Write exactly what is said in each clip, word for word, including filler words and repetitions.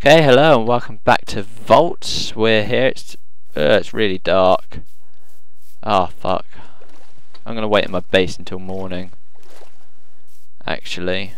Okay, hello and welcome back to Voltz. We're here. It's uh, it's really dark. Ah, oh, fuck. I'm gonna wait in my base until morning. Actually,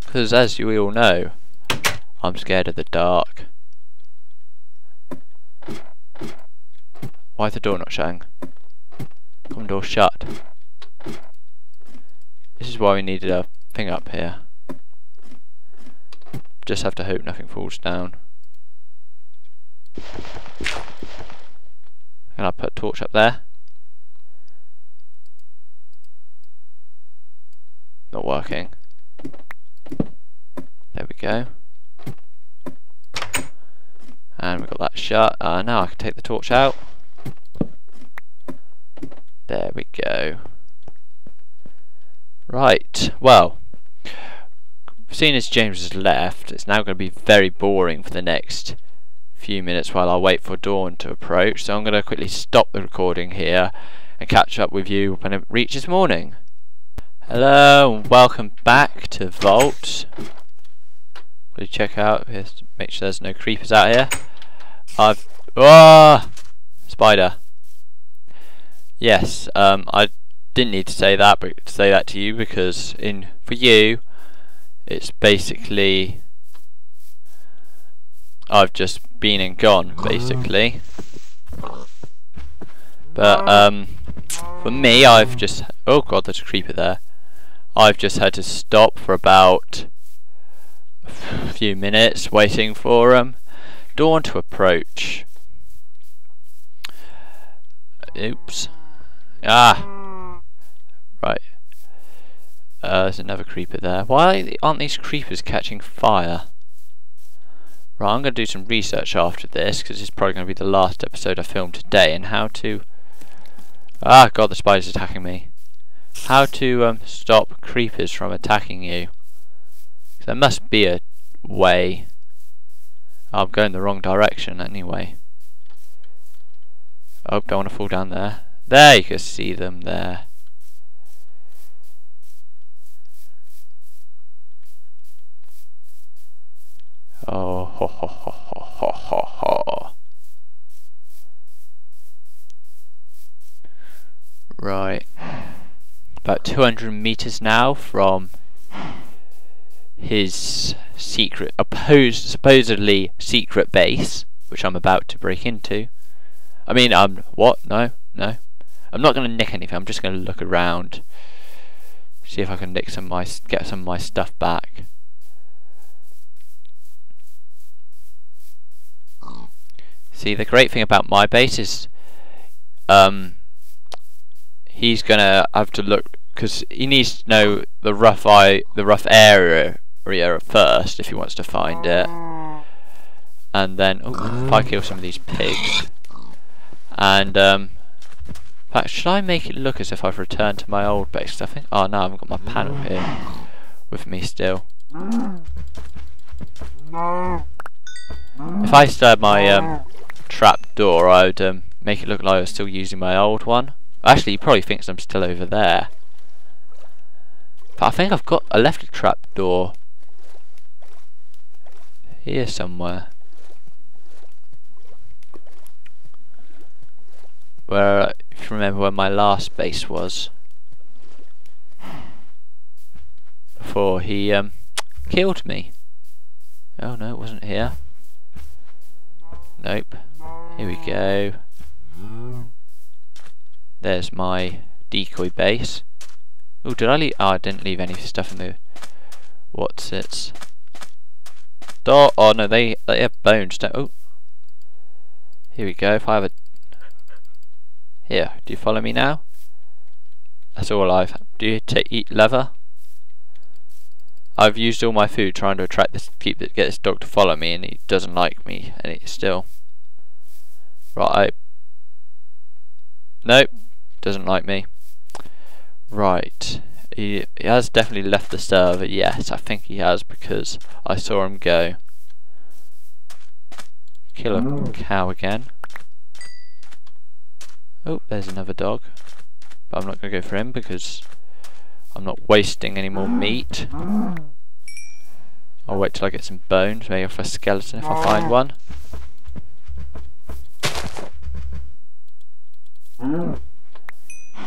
because as you all know, I'm scared of the dark. Why is the door not shutting? Come door shut. This is why we needed a thing up here. Just have to hope nothing falls down. And I'll put a torch up there. Not working. There we go. And we've got that shut. Uh, now I can take the torch out. There we go. Right, well, seeing as James has left, it's now going to be very boring for the next few minutes while I wait for dawn to approach, so I'm going to quickly stop the recording here and catch up with you when it reaches morning. Hello and welcome back to Vault. We'll check out, make sure there's no creepers out here. I've... Oh, spider. Yes, um, I didn't need to say that, but to say that to you because in for you... It's basically I've just been and gone basically, but um, for me I've just oh god there's a creeper there. I've just had to stop for about a few minutes waiting for um dawn to approach. Oops. Ah. Right. Uh, there's another creeper there. Why aren't these creepers catching fire? Right, I'm going to do some research after this because it's probably going to be the last episode I filmed today. And how to... Ah, god, the spider's attacking me. How to um, stop creepers from attacking you. There must be a way. I'm going the wrong direction anyway. Oh, don't want to fall down there. There, you can see them there. Oh, ho, ho, ho, ho, ho, ho. Right. About two hundred meters now from his secret, opposed, supposedly secret base, which I'm about to break into. I mean, I'm um, what? No, no. I'm not going to nick anything. I'm just going to look around, see if I can nick some of my, get some of my stuff back. See, the great thing about my base is um, he's gonna have to look because he needs to know the rough eye, the rough area, area first if he wants to find it, and then oh, if I kill some of these pigs, and um, in fact, should I make it look as if I've returned to my old base? Cause I think oh no, I haven't got my panel here with me still. If I stirred my um, trap door, I would um, make it look like I was still using my old one. Actually, he probably thinks I'm still over there. But I think I've got I left a trap door here somewhere. Where, if you remember where my last base was, before he um, killed me. Oh no, it wasn't here. Nope. Here we go. There's my decoy base. Oh, did I leave? Oh, I didn't leave any stuff in the. What's it? Door. Oh no, they they have bones. Don't. Oh. Here we go. If I have a. Here. Do you follow me now? That's all I've. Do you t eat leather? I've used all my food trying to attract this, keep this, get this dog to follow me, and he doesn't like me, and it's still right. Nope, doesn't like me. Right, he, he has definitely left the server. Yes, I think he has because I saw him go. Kill a oh. cow again. Oh, there's another dog, but I'm not going to go for him because. I'm not wasting any more meat. I'll wait till I get some bones, maybe off a skeleton if I find one.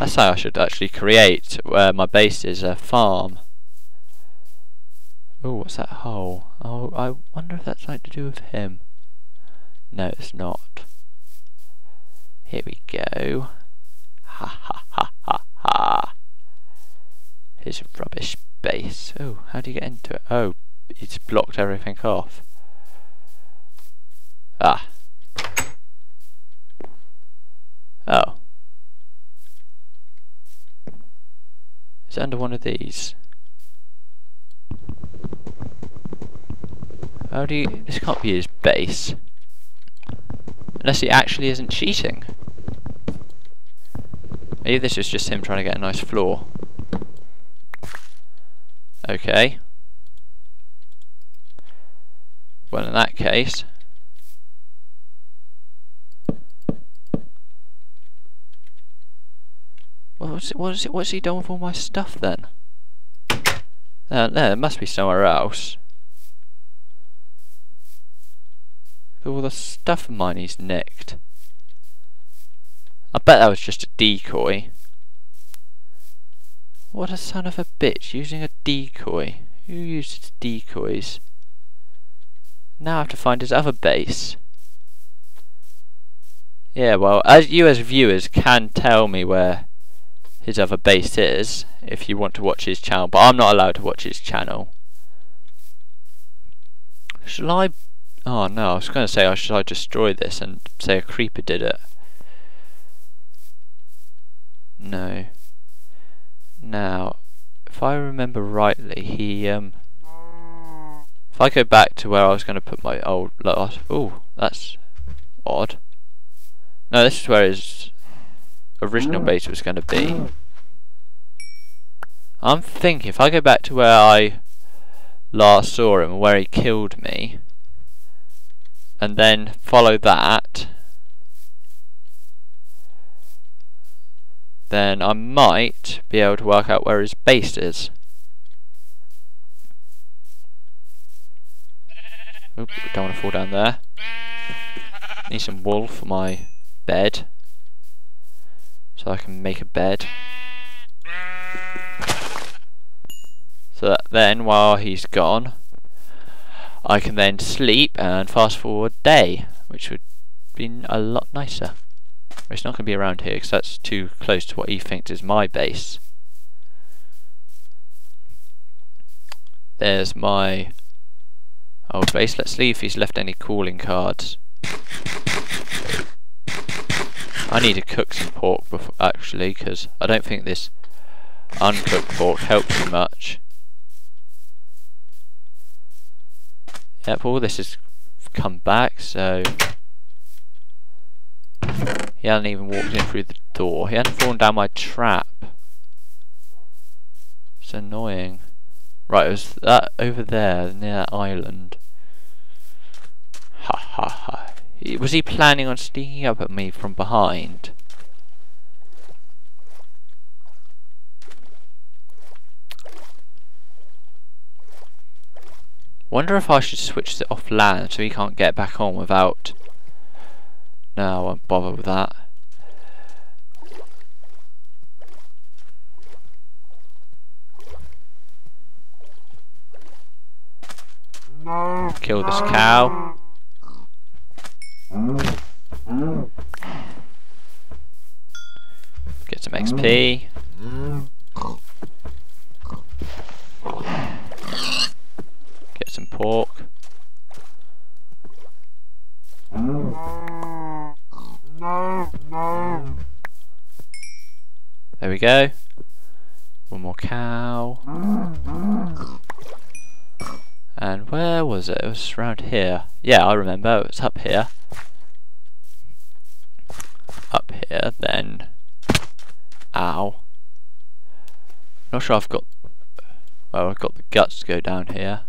That's how I should actually create where my base is, a farm. Oh, what's that hole? Oh, I wonder if that's like to do with him. No, it's not. Here we go. Ha ha ha ha ha. Here's a rubbish base. Oh, how do you get into it? Oh, it's blocked everything off. Ah. Oh. It's under one of these. How do you... This can't be his base. Unless he actually isn't cheating. Maybe this is just him trying to get a nice floor. Okay. Well, in that case... What's it, what's it, what's he done with all my stuff then? Uh, there must be somewhere else. All the stuff of mine he's nicked. I bet that was just a decoy. What a son of a bitch, using a decoy. Who uses decoys? Now I have to find his other base. Yeah, well, as you as viewers can tell me where his other base is if you want to watch his channel, but I'm not allowed to watch his channel. Shall I... Oh no, I was going to say, oh, should I destroy this and say a creeper did it? No. Now, if I remember rightly, he, um... If I go back to where I was going to put my old... Oh, that's odd. No, this is where his original base was going to be. I'm thinking, if I go back to where I last saw him, where he killed me... and then follow that, then I might be able to work out where his base is. Oops, don't want to fall down there. Need some wool for my bed, so I can make a bed. So that then, while he's gone, I can then sleep and fast forward day, which would be a lot nicer. It's not going to be around here because that's too close to what he thinks is my base. There's my old base. Let's see if he's left any calling cards. I need to cook some pork before, actually, because I don't think this uncooked pork helps me much. Yep, all this has come back, so he hadn't even walked in through the door. He hadn't fallen down my trap. It's annoying. Right, it was that over there, near that island. Ha ha ha. He, was he planning on sneaking up at me from behind? Wonder if I should switch it off land so he can't get back on without... No, I won't bother with that. No. Kill this cow. Get some X P. Some pork. No, no, no. There we go. One more cow. And where was it? It was around here. Yeah, I remember. It's up here. Up here, then. Ow. Not sure I've got... Well, I've got the guts to go down here.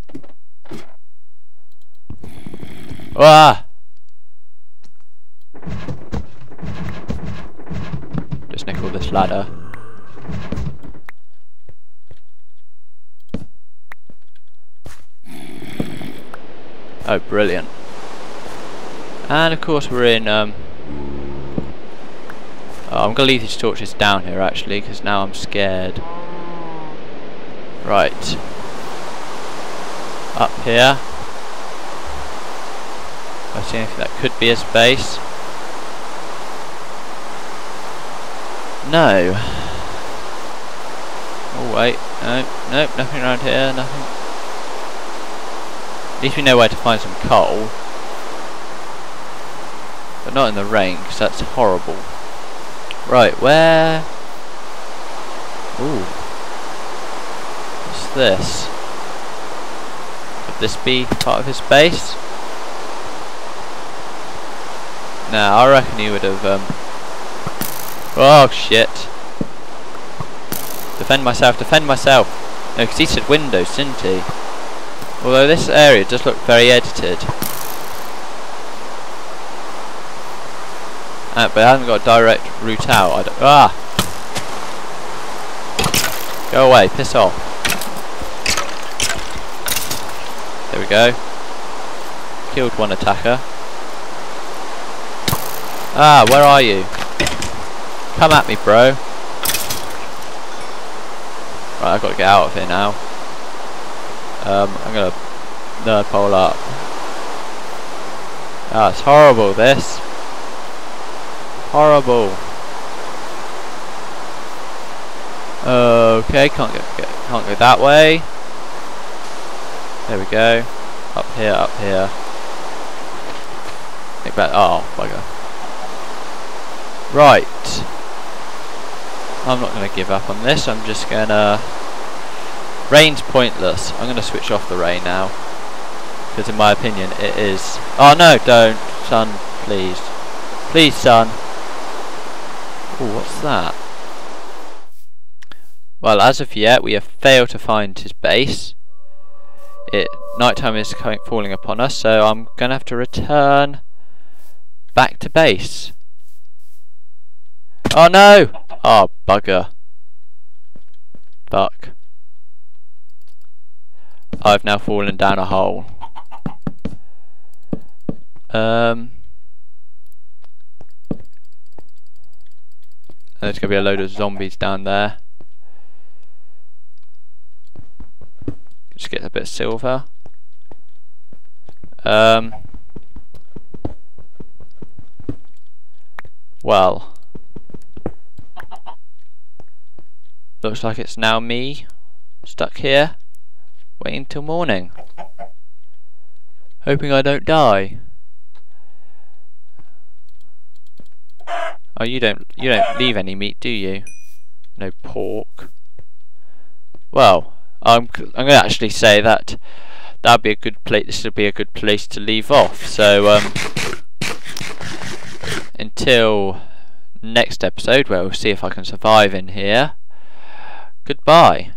Ah! Just nick all this ladder. Oh, brilliant. And of course we're in um, oh, I'm going to leave these torches down here actually, because now I'm scared. Right, up here I see if that could be a space. No. Oh wait, no, nope, nothing around here, nothing. At least we know where to find some coal. But not in the rain, because that's horrible. Right, where? Ooh. What's this? Could this be part of his base? Nah, I reckon he would have, um... oh shit. Defend myself, defend myself! No, because he said windows, didn't he? Although this area does look very edited. Uh, but I haven't got a direct route out. I don't, ah! Go away, piss off. There we go. Killed one attacker. Ah, where are you? Come at me, bro. Right, I've got to get out of here now. Um, I'm going to nerd pole up. Ah, it's horrible, this. Horrible. Okay, can't go, get, can't go that way. There we go. Up here, up here. Think about. Oh, bugger. Right. I'm not going to give up on this. I'm just going to. Rain's pointless. I'm going to switch off the rain now, because in my opinion, it is. Oh no! Don't, son, please, please, son. Ooh, what's that? Well, as of yet, we have failed to find his base. It nighttime is coming, falling upon us, so I'm going to have to return back to base. Oh no! Oh bugger! Fuck! I've now fallen down a hole. Um. And there's going to be a load of zombies down there. Just get a bit of silver. Um, well. Looks like it's now me. Stuck here. Waiting till morning. Hoping I don't die. Oh, you don't you don't leave any meat, do you? No pork. Well, I'm I'm gonna actually say that that'd be a good place. This would be a good place to leave off. So um, until next episode, where we'll see if I can survive in here. Goodbye.